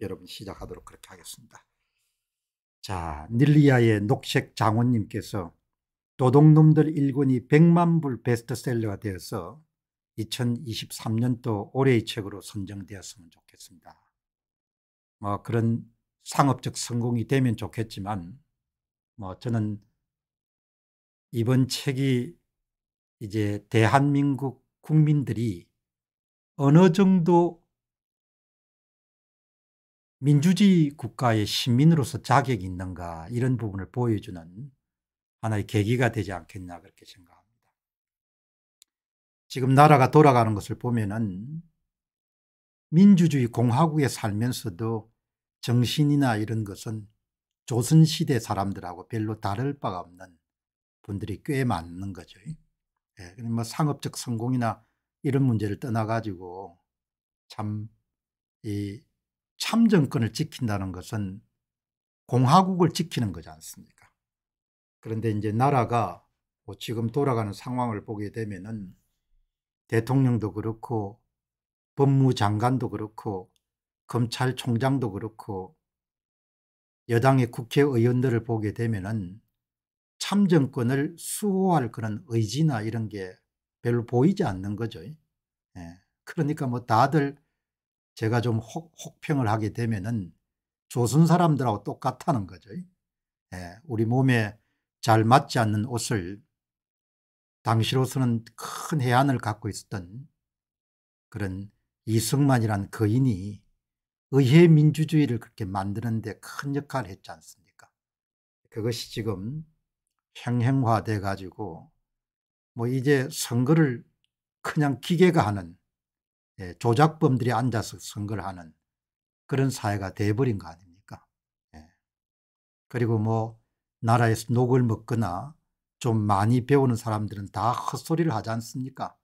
여러분 시작하도록 그렇게 하겠습니다. 자, 닐리아의 녹색 장원님께서 도둑놈들 1권이 100만불 베스트셀러가 되어서 2023년도 올해의 책으로 선정되었으면 좋겠습니다. 뭐 그런 상업적 성공이 되면 좋겠지만 뭐 저는 이번 책이 이제 대한민국 국민들이 어느 정도 민주주의 국가의 시민으로서 자격이 있는가 이런 부분을 보여주는 하나의 계기가 되지 않겠냐 그렇게 생각합니다. 지금 나라가 돌아가는 것을 보면은 민주주의 공화국에 살면서도 정신이나 이런 것은 조선시대 사람들하고 별로 다를 바가 없는 분들이 꽤 많은 거죠. 예, 뭐 상업적 성공이나 이런 문제를 떠나가지고 참 이 참정권을 지킨다는 것은 공화국을 지키는 거지 않습니까? 그런데 이제 나라가 뭐 지금 돌아가는 상황을 보게 되면은 대통령도 그렇고 법무장관도 그렇고 검찰총장도 그렇고 여당의 국회의원들을 보게 되면은 참정권을 수호할 그런 의지나 이런 게 별로 보이지 않는 거죠. 예. 그러니까 뭐 다들 제가 좀 혹평을 하게 되면은 조선 사람들하고 똑같다는 거죠. 예. 우리 몸에 잘 맞지 않는 옷을 당시로서는 큰 해안을 갖고 있었던 그런 이승만이란 거인이 의회 민주주의를 그렇게 만드는 데 큰 역할을 했지 않습니까? 그것이 지금 형형화돼 가지고 뭐 이제 선거를 그냥 기계가 하는, 예, 조작범들이 앉아서 선거를 하는 그런 사회가 돼버린 거 아닙니까? 예. 그리고 뭐 나라에서 녹을 먹거나 좀 많이 배우는 사람들은 다 헛소리를 하지 않습니까?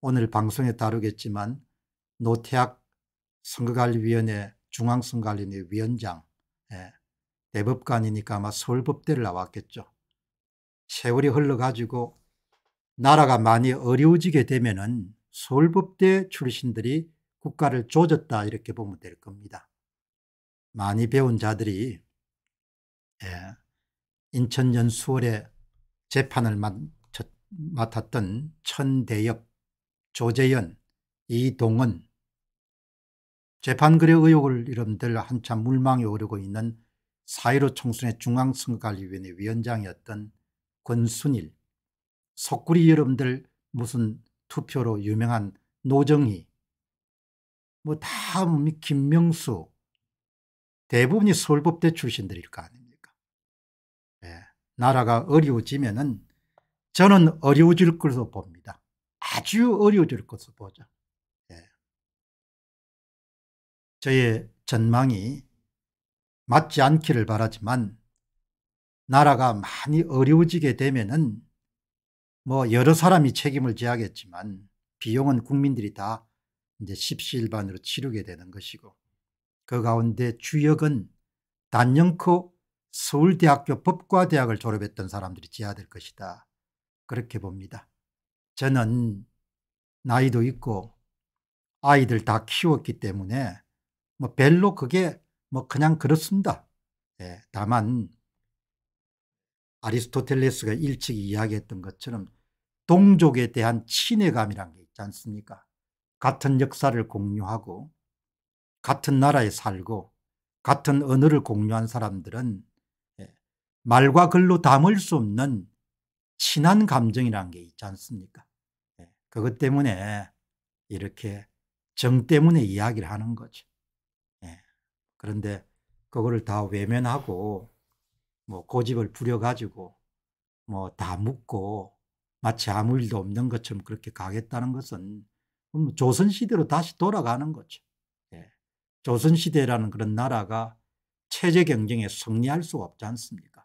오늘 방송에 다루겠지만 노태학 선거관리위원회 중앙선거관리위원회 위원장, 예, 대법관이니까 아마 서울법대를 나왔겠죠. 세월이 흘러가지고 나라가 많이 어려워지게 되면은 서울법대 출신들이 국가를 조졌다 이렇게 보면 될 겁니다. 많이 배운 자들이, 예, 인천 연수원에 재판을 맡았던 천대엽, 조재연, 이동은 재판거래 의혹을 이름들 한참 물망에 오르고 있는 4.15 총선의 중앙선거관리위원회 위원장이었던 권순일, 속구리 여러분들 무슨 투표로 유명한 노정희, 뭐 다 김명수, 대부분이 서울법대 출신들일 거 아닙니까? 예, 나라가 어려워지면은 저는 어려워질 것으로 봅니다. 아주 어려워질 것으로 보죠. 예. 저의 전망이 맞지 않기를 바라지만 나라가 많이 어려워지게 되면은 뭐 여러 사람이 책임을 져야겠지만 비용은 국민들이 다 이제 십시일반으로 치르게 되는 것이고 그 가운데 주역은 단연코 서울대학교 법과대학을 졸업했던 사람들이 지어야 될 것이다 그렇게 봅니다. 저는 나이도 있고 아이들 다 키웠기 때문에 뭐 별로 그게 뭐 그냥 그렇습니다. 예, 다만 아리스토텔레스가 일찍 이야기했던 것처럼 동족에 대한 친애감이란 게 있지 않습니까? 같은 역사를 공유하고 같은 나라에 살고 같은 언어를 공유한 사람들은 말과 글로 담을 수 없는 친한 감정이라는 게 있지 않습니까? 그것 때문에 이렇게 정 때문에 이야기를 하는 거죠. 그런데 그거를 다 외면하고 뭐 고집을 부려가지고 뭐 다 묻고 마치 아무 일도 없는 것처럼 그렇게 가겠다는 것은 조선시대로 다시 돌아가는 거죠. 조선시대라는 그런 나라가 체제 경쟁에 승리할 수가 없지 않습니까?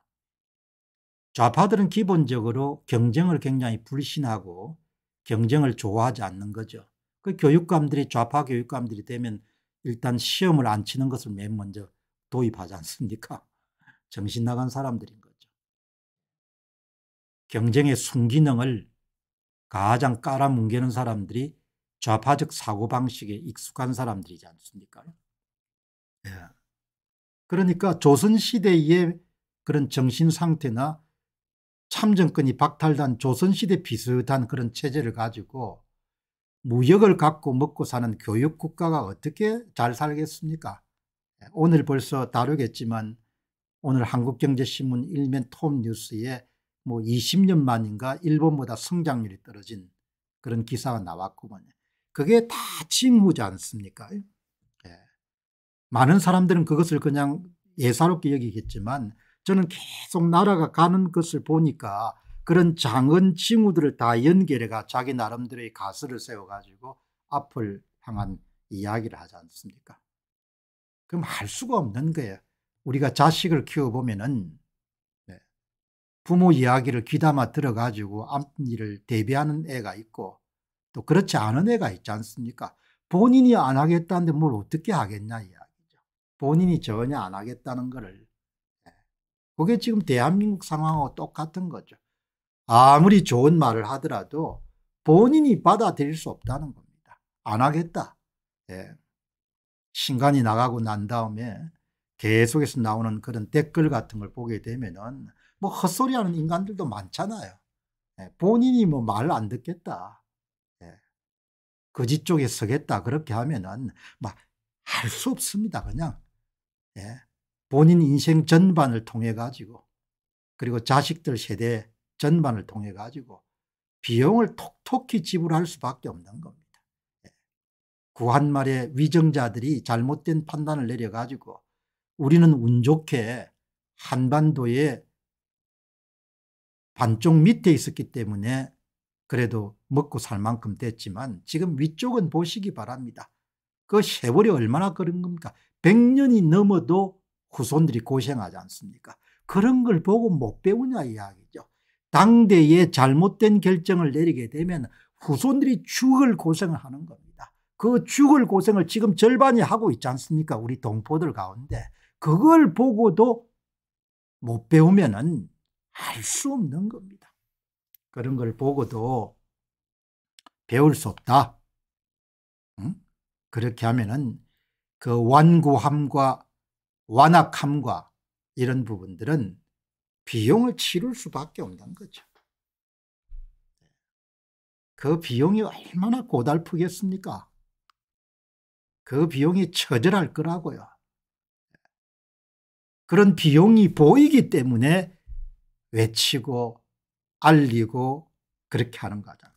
좌파들은 기본적으로 경쟁을 굉장히 불신하고 경쟁을 좋아하지 않는 거죠. 그 교육감들이 좌파 교육감들이 되면 일단 시험을 안 치는 것을 맨 먼저 도입하지 않습니까? 정신 나간 사람들인 거죠. 경쟁의 순기능을 가장 깔아뭉개는 사람들이 좌파적 사고방식에 익숙한 사람들이지 않습니까? 예. 그러니까 조선시대의 그런 정신상태나 참정권이 박탈된 조선시대 비슷한 그런 체제를 가지고 무역을 갖고 먹고 사는 교육국가가 어떻게 잘 살겠습니까? 오늘 벌써 다루겠지만 오늘 한국경제신문 일면 톱뉴스에 뭐 20년 만인가 일본보다 성장률이 떨어진 그런 기사가 나왔구만. 그게 다 징후지 않습니까? 예. 많은 사람들은 그것을 그냥 예사롭게 여기겠지만 저는 계속 나라가 가는 것을 보니까 그런 작은 징후들을 다 연결해가 자기 나름대로의 가설을 세워가지고 앞을 향한 이야기를 하지 않습니까? 그럼 할 수가 없는 거예요. 우리가 자식을 키워보면은 부모 이야기를 귀담아 들어가지고 앞일을 대비하는 애가 있고 또 그렇지 않은 애가 있지 않습니까? 본인이 안 하겠다는데 뭘 어떻게 하겠냐 이야기죠. 본인이 전혀 안 하겠다는 거를. 그게 지금 대한민국 상황하고 똑같은 거죠. 아무리 좋은 말을 하더라도 본인이 받아들일 수 없다는 겁니다. 안 하겠다. 예. 신간이 나가고 난 다음에 계속해서 나오는 그런 댓글 같은 걸 보게 되면은 뭐 헛소리하는 인간들도 많잖아요. 예. 본인이 뭐 말 안 듣겠다. 예. 거짓 쪽에 서겠다. 그렇게 하면은 막 할 수 없습니다. 그냥. 예. 본인 인생 전반을 통해 가지고 그리고 자식들 세대 전반을 통해 가지고 비용을 톡톡히 지불할 수밖에 없는 겁니다. 예. 구한말에 위정자들이 잘못된 판단을 내려 가지고 우리는 운 좋게 한반도의 반쪽 밑에 있었기 때문에 그래도 먹고 살 만큼 됐지만 지금 위쪽은 보시기 바랍니다. 그 세월이 얼마나 그런 겁니까? 100년이 넘어도 후손들이 고생하지 않습니까? 그런 걸 보고 못 배우냐 이야기죠. 당대에 잘못된 결정을 내리게 되면 후손들이 죽을 고생을 하는 겁니다. 그 죽을 고생을 지금 절반이 하고 있지 않습니까? 우리 동포들 가운데. 그걸 보고도 못 배우면은 할 수 없는 겁니다. 그런 걸 보고도 배울 수 없다. 응? 그렇게 하면은 그 완고함과 완악함과 이런 부분들은 비용을 치를 수밖에 없는 거죠. 그 비용이 얼마나 고달프겠습니까? 그 비용이 처절할 거라고요. 그런 비용이 보이기 때문에 외치고 알리고 그렇게 하는 거잖아요.